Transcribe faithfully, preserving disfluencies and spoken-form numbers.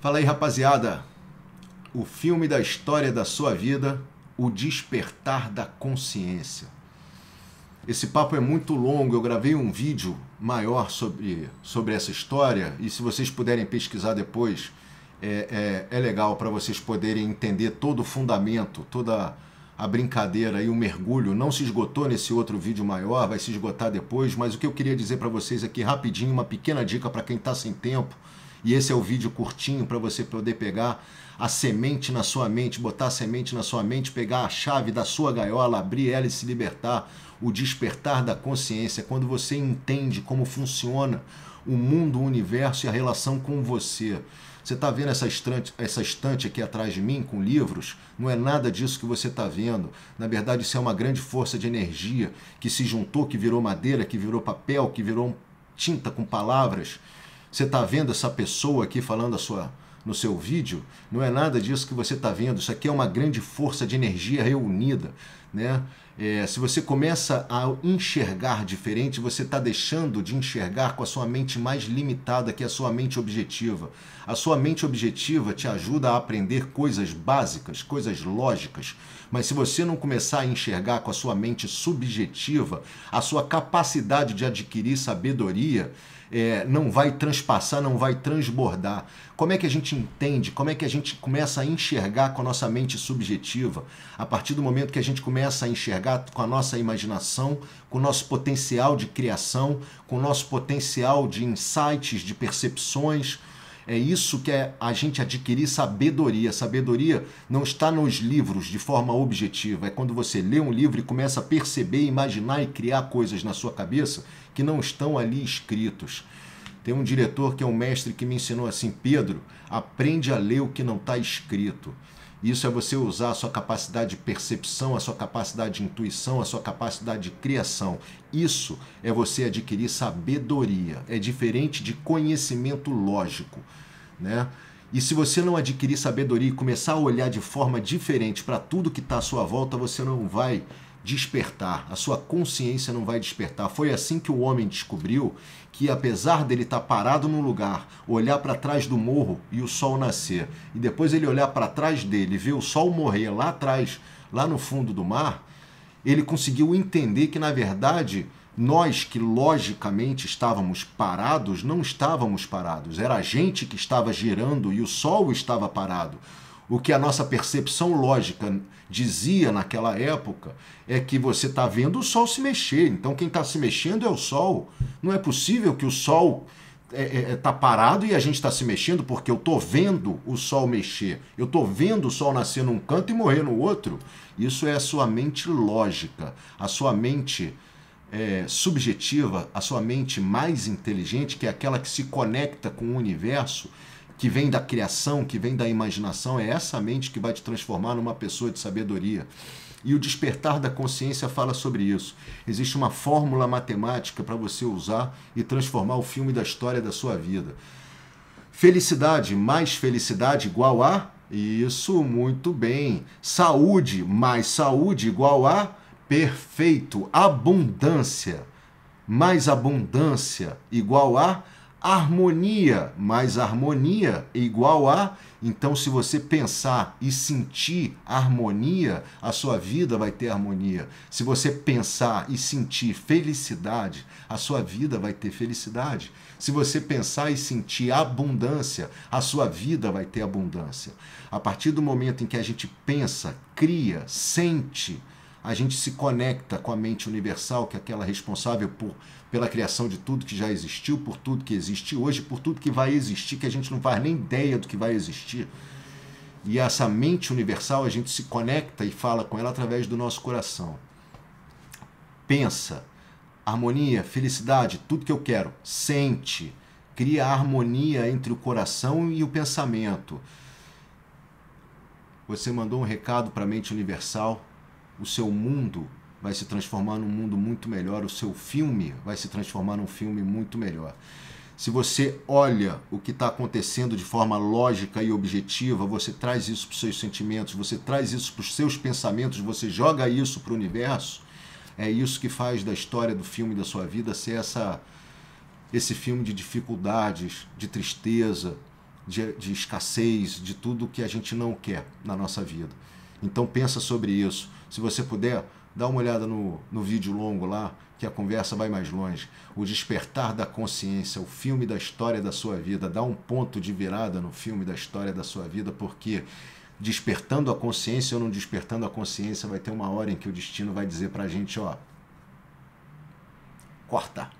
Fala aí, rapaziada, o filme da história da sua vida, o despertar da consciência. Esse papo é muito longo, eu gravei um vídeo maior sobre, sobre essa história e se vocês puderem pesquisar depois, é, é, é legal para vocês poderem entender todo o fundamento, toda a brincadeira e o mergulho. Não se esgotou nesse outro vídeo maior, vai se esgotar depois, mas o que eu queria dizer para vocês aqui rapidinho, uma pequena dica para quem está sem tempo. E esse é o vídeo curtinho para você poder pegar a semente na sua mente, botar a semente na sua mente, pegar a chave da sua gaiola, abrir ela e se libertar. O despertar da consciência, quando você entende como funciona o mundo, o universo e a relação com você. Você está vendo essa estante, essa estante aqui atrás de mim com livros? Não é nada disso que você está vendo. Na verdade, isso é uma grande força de energia que se juntou, que virou madeira, que virou papel, que virou tinta com palavras. Você está vendo essa pessoa aqui falando a sua, no seu vídeo? Não é nada disso que você está vendo. Isso aqui é uma grande força de energia reunida, né? É, se você começa a enxergar diferente, você está deixando de enxergar com a sua mente mais limitada, que é a sua mente objetiva. A sua mente objetiva te ajuda a aprender coisas básicas, coisas lógicas. Mas se você não começar a enxergar com a sua mente subjetiva, a sua capacidade de adquirir sabedoria É, não vai transpassar, não vai transbordar. Como é que a gente entende? Como é que a gente começa a enxergar com a nossa mente subjetiva? A partir do momento que a gente começa a enxergar com a nossa imaginação, com o nosso potencial de criação, com o nosso potencial de insights, de percepções. É isso que é a gente adquirir sabedoria. Sabedoria não está nos livros de forma objetiva. É quando você lê um livro e começa a perceber, imaginar e criar coisas na sua cabeça que não estão ali escritos. Tem um diretor que é um mestre que me ensinou assim: Pedro, aprende a ler o que não está escrito. Isso é você usar a sua capacidade de percepção, a sua capacidade de intuição, a sua capacidade de criação. Isso é você adquirir sabedoria. É diferente de conhecimento lógico, né? E se você não adquirir sabedoria e começar a olhar de forma diferente para tudo que está à sua volta, você não vai despertar, a sua consciência não vai despertar. Foi assim que o homem descobriu que, apesar dele estar parado num lugar, olhar para trás do morro e o sol nascer, e depois ele olhar para trás dele e ver o sol morrer lá atrás, lá no fundo do mar, ele conseguiu entender que, na verdade, nós que logicamente estávamos parados, não estávamos parados. Era a gente que estava girando e o sol estava parado. O que a nossa percepção lógica dizia naquela época é que você está vendo o sol se mexer. Então quem está se mexendo é o sol. Não é possível que o sol está parado e a gente está se mexendo, porque eu estou vendo o sol mexer. Eu estou vendo o sol nascer num canto e morrer no outro. Isso é a sua mente lógica, a sua mente é, subjetiva, a sua mente mais inteligente, que é aquela que se conecta com o universo, que vem da criação, que vem da imaginação. É essa mente que vai te transformar numa pessoa de sabedoria. E o despertar da consciência fala sobre isso. Existe uma fórmula matemática para você usar e transformar o filme da história da sua vida. Felicidade mais felicidade igual a... Isso, muito bem. Saúde mais saúde igual a... Perfeito. Abundância mais abundância igual a... Harmonia mais harmonia é igual a... Então, se você pensar e sentir harmonia, a sua vida vai ter harmonia. Se você pensar e sentir felicidade, a sua vida vai ter felicidade. Se você pensar e sentir abundância, a sua vida vai ter abundância. A partir do momento em que a gente pensa, cria, sente, a gente se conecta com a mente universal, que é aquela responsável por, pela criação de tudo que já existiu, por tudo que existe hoje, por tudo que vai existir, que a gente não faz nem ideia do que vai existir. E essa mente universal, a gente se conecta e fala com ela através do nosso coração. Pensa, harmonia, felicidade, tudo que eu quero. Sente, cria a harmonia entre o coração e o pensamento. Você mandou um recado para a mente universal. O seu mundo vai se transformar num mundo muito melhor. O seu filme vai se transformar num filme muito melhor. Se você olha o que está acontecendo de forma lógica e objetiva, você traz isso para os seus sentimentos, você traz isso para os seus pensamentos, você joga isso para o universo. É isso que faz da história do filme da sua vida ser essa, esse filme de dificuldades, de tristeza, de, de escassez, de tudo que a gente não quer na nossa vida. Então pensa sobre isso. Se você puder, dá uma olhada no, no vídeo longo lá, que a conversa vai mais longe. O despertar da consciência, o filme da história da sua vida. Dá um ponto de virada no filme da história da sua vida, porque despertando a consciência ou não despertando a consciência, vai ter uma hora em que o destino vai dizer pra gente, ó, corta.